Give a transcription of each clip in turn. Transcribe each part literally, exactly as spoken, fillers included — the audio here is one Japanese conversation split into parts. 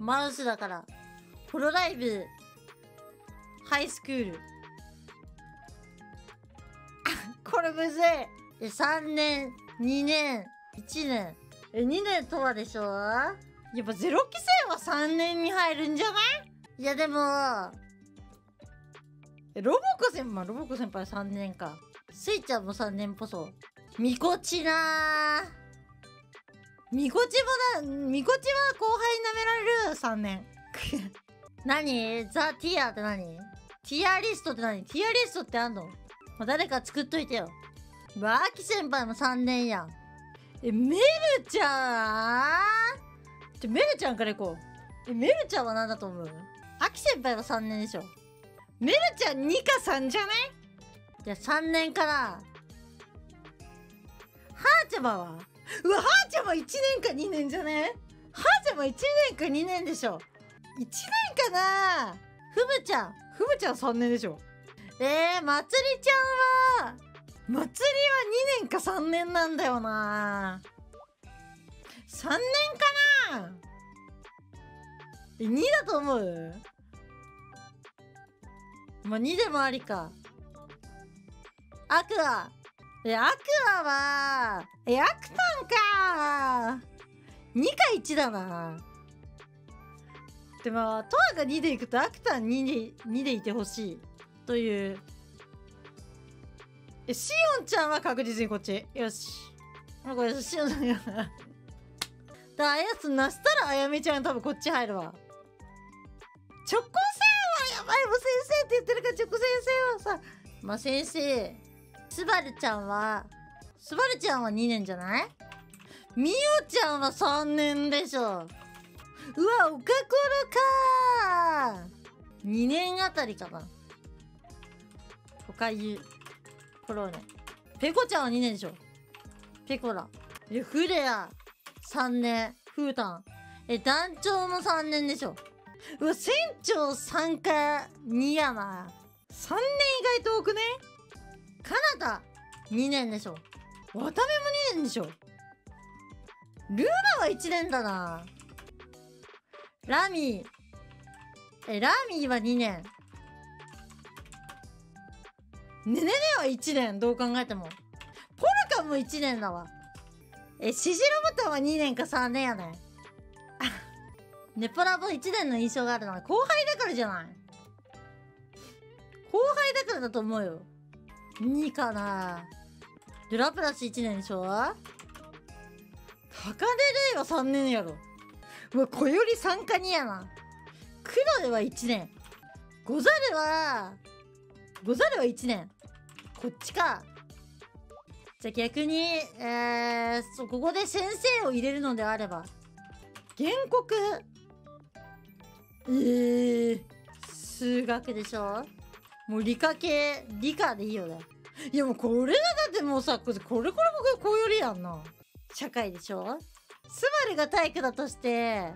マウスだから。プロライブ、ハイスクール。これむずい。え、さんねん、にねん、いちねん。え、にねんとはでしょ？やっぱゼロ期生はさんねんに入るんじゃない？いやでも、え、ロボコ先輩、まあ、ロボコ先輩はさんねんか。スイちゃんもさんねんこそ。みこちなー。みこちもだ、みこちは後輩舐められるさんねん。何ザ・ティアって何？ティアリストって何？ティアリストってあんの？まあ、誰か作っといてよ。わあき先輩もさんねんやん。え、メルちゃんちょ、メルちゃんから行こう。え、メルちゃんは何だと思う？あき先輩はさんねんでしょ。メルちゃんにかさんじゃない？じゃあさんねんから。はーちゃまは？うわ、はーちゃんもいちねんかにねんじゃね？はーちゃんもいちねんかにねんでしょ。いちねんかな。ふぶちゃん。ふぶちゃんさんねんでしょ。えー、まつりちゃんは、まつりはにねんかさんねんなんだよな。さんねんかな。え、にだと思う？まあ、にでもありか。アクア。え、アクアは、え、アクタンか。にかいちだな。でも、トアがにでいくとアクタンにで、にでいてほしい。という。え、シオンちゃんは確実にこっち。よし。あ、これ、シオンちゃんやな。だ、あやつなしたらあやめちゃん多分こっち入るわ。チョコ先生はやばい。もう先生って言ってるから、チョコ先生はさ。まあ、先生。スバルちゃんは、スバルちゃんはにねんじゃない？ミオちゃんはさんねんでしょ。うわ、おかころかー！ に 年あたりかな。おかゆ、コローネ。ペコちゃんはにねんでしょ。ペコラ。え、フレア、さんねん。フータン。え、団長もさんねんでしょ。うわ、船長さんかにやな。さんねん意外と多くね？カナダにねんでしょ。ワタメもにねんでしょ。ルーラはいちねんだな。ラミー。え、ラミーはにねん。ねねねはいちねん。どう考えても。ポルカもいちねんだわ。え、シジロボタンはにねんかさんねんやね。ネポラボいちねんの印象があるな。後輩だからじゃない？後輩だからだと思うよ。にかな。ドラプラスいちねんでしょ。高根類はさんねんやろ。うわ、こよりさんかにやな。黒ではいちねん。ござるは、ござるはいちねん。こっちか。じゃあ逆に、えー、そ、ここで先生を入れるのであれば。原告。えー、数学でしょ。もう理科系、理科でいいよね。いやもうこれがだってもうさ、これこれ僕こうよりやんな。社会でしょ。スバルが体育だとして、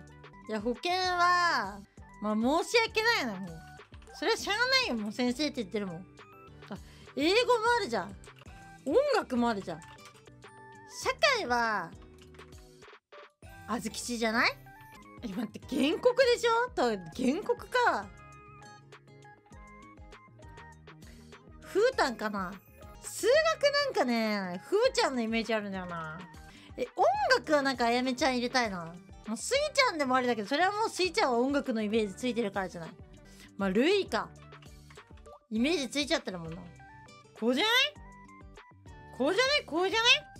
いや保険は、まあ申し訳ないな、もう。それはしゃあないよ、もう先生って言ってるもん。あ、英語もあるじゃん。音楽もあるじゃん。社会は、あずきちじゃない？え、待って、原告でしょ？だから原告か。ふーたんかな。数学なんかね、ふーちゃんのイメージあるんだよな。え、音楽はなんかあやめちゃん入れたいな。もうスイちゃんでもあれだけど、それはもうスイちゃんは音楽のイメージついてるからじゃない。まあ、ルイか。イメージついちゃってるもんな。こうじゃない？こうじゃない？こうじゃない？